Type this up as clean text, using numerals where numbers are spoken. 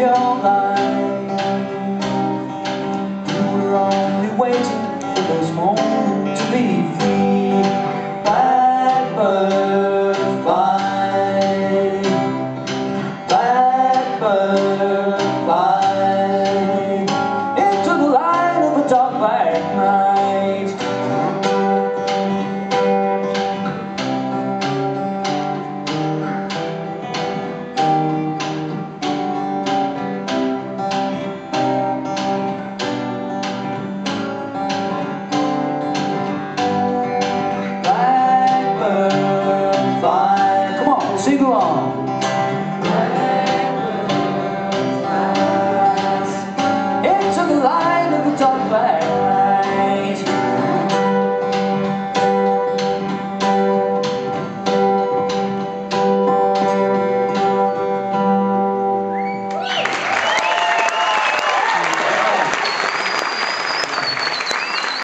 your life. You were only waiting for those moments to be free. Blackbird, fly. Blackbird.